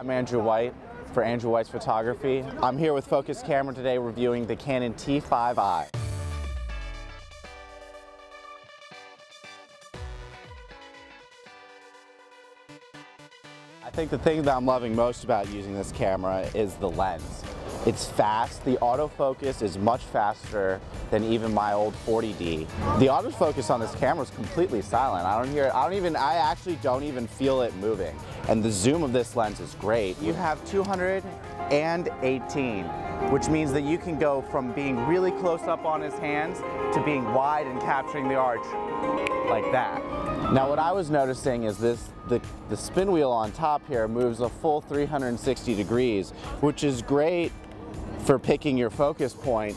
I'm Andrew White for Andrew White's Photography. I'm here with Focus Camera today reviewing the Canon T5i. I think the thing that I'm loving most about using this camera is the lens. It's fast. The autofocus is much faster than even my old 40D. The autofocus on this camera is completely silent. I don't hear it. I actually don't even feel it moving. And the zoom of this lens is great. You have 218, which means that you can go from being really close up on his hands to being wide and capturing the arch like that. Now what I was noticing is the spin wheel on top here moves a full 360 degrees, which is great for picking your focus point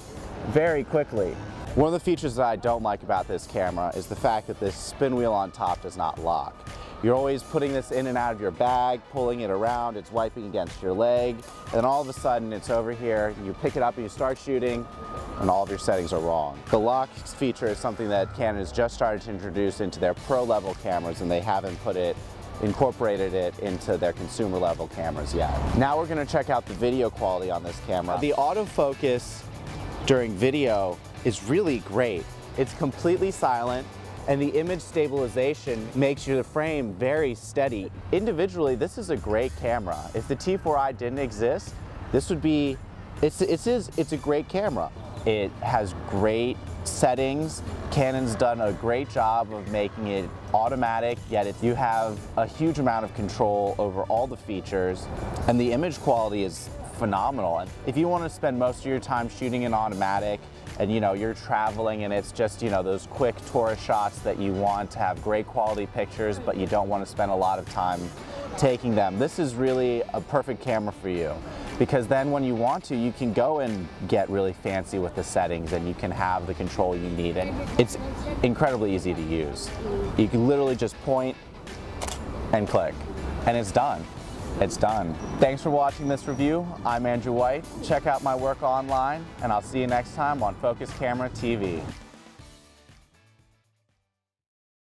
very quickly. One of the features that I don't like about this camera is the fact that this spin wheel on top does not lock. You're always putting this in and out of your bag, pulling it around, it's wiping against your leg, and then all of a sudden it's over here, you pick it up and you start shooting, and all of your settings are wrong. The lock feature is something that Canon has just started to introduce into their pro-level cameras, and they haven't incorporated it into their consumer-level cameras yet. Now we're gonna check out the video quality on this camera. The autofocus during video is really great. It's completely silent, and the image stabilization makes your frame very steady. Individually, this is a great camera. If the T4i didn't exist, this would be, it's a great camera. It has great settings. Canon's done a great job of making it automatic, yet you have a huge amount of control over all the features, and the image quality is phenomenal. And if you want to spend most of your time shooting in automatic, and you're traveling and it's just those quick tourist shots that you want to have great quality pictures but you don't want to spend a lot of time taking them, this is really a perfect camera for you, because then when you want to, you can go and get really fancy with the settings and you can have the control you need, and it's incredibly easy to use. You can literally just point and click and it's done. It's done. Thanks for watching this review. I'm Andrew White. Check out my work online, and I'll see you next time on Focus Camera TV.